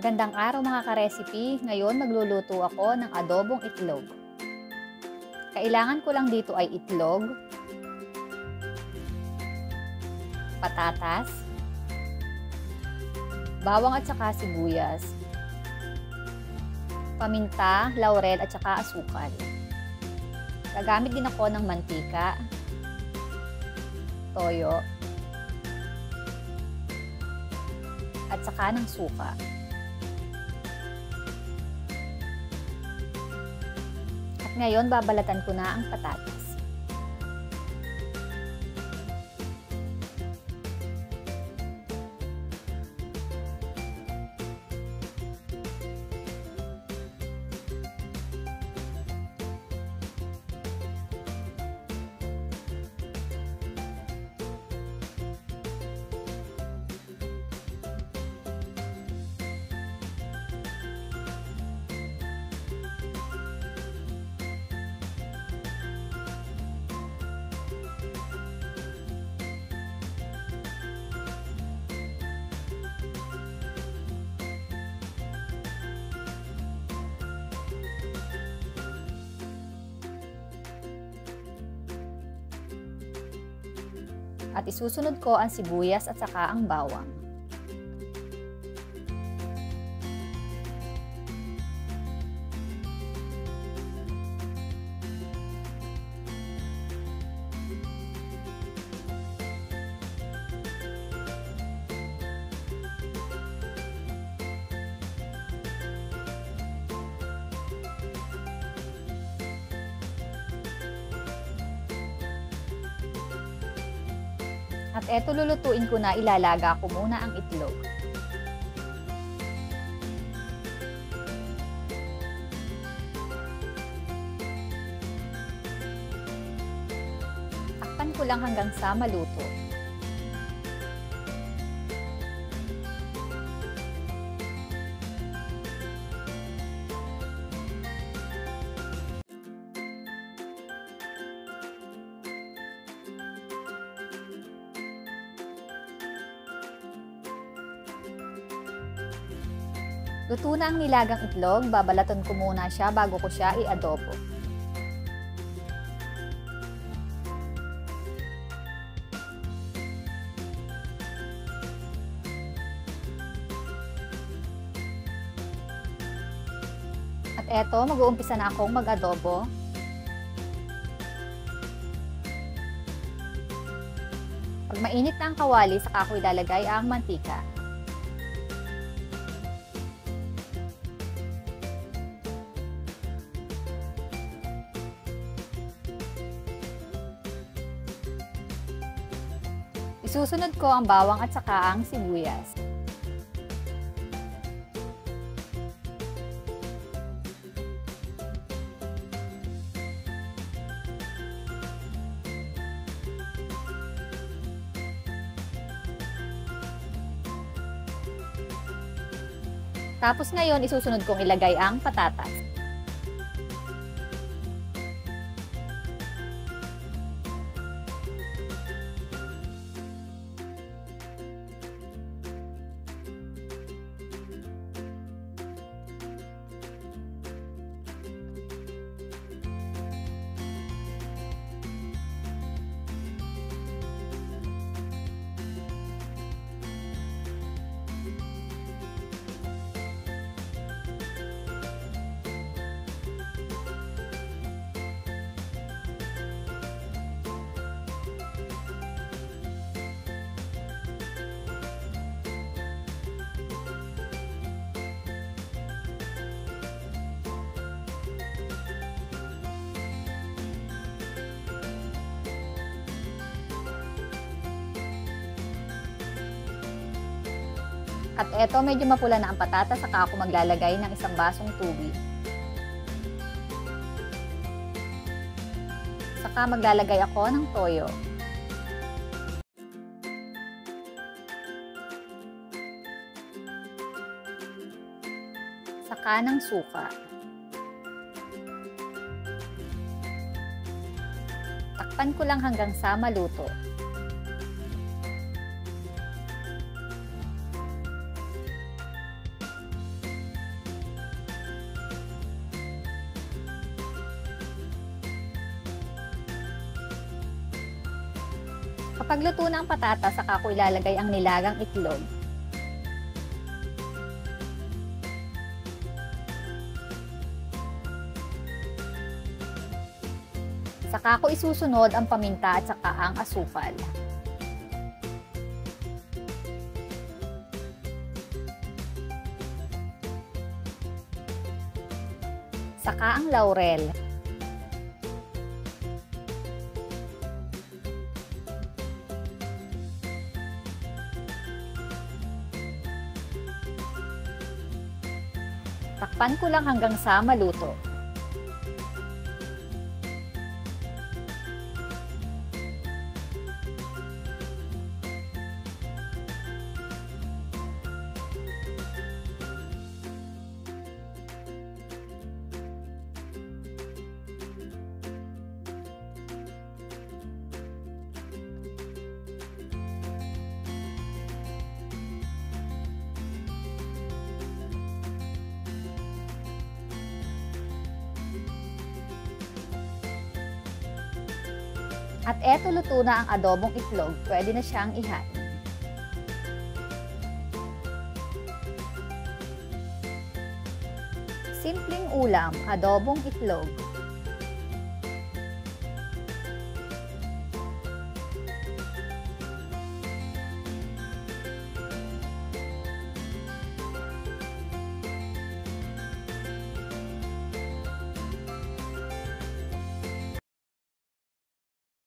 Gandang araw mga ka-recipe. Ngayon magluluto ako ng adobong itlog. Kailangan ko lang dito ay itlog, patatas, bawang at saka sibuyas, paminta, laurel at saka asukal. Gagamit din ako ng mantika, toyo, at saka ng suka. Ngayon, babalatan ko na ang patatas. At isusunod ko ang sibuyas at saka ang bawang. At eto, lulutuin ko na, ilalaga ko muna ang itlog. Takpan ko lang hanggang sa maluto. Luto na ang nilagang itlog, babalatan ko muna siya bago ko siya i-adobo. At eto, mag-uumpisa na akong mag-adobo. Pag mainit na ang kawali, saka ako ilalagay ang mantika. Susunod ko ang bawang at saka ang sibuyas. Tapos ngayon, isusunod kong ilagay ang patatas. At eto, medyo mapula na ang patatas, saka ako maglalagay ng isang basong tubig. Saka maglalagay ako ng toyo. Saka ng suka. Takpan ko lang hanggang sa maluto. Kapag luto na ang patatas, saka ko ilalagay ang nilagang itlog. Saka ko isusunod ang paminta at saka ang asukal. Saka ang laurel. Takpan ko lang hanggang sa maluto. At eto, luto na ang adobong itlog. Pwede na siyang ihain. Simpleng ulam, adobong itlog.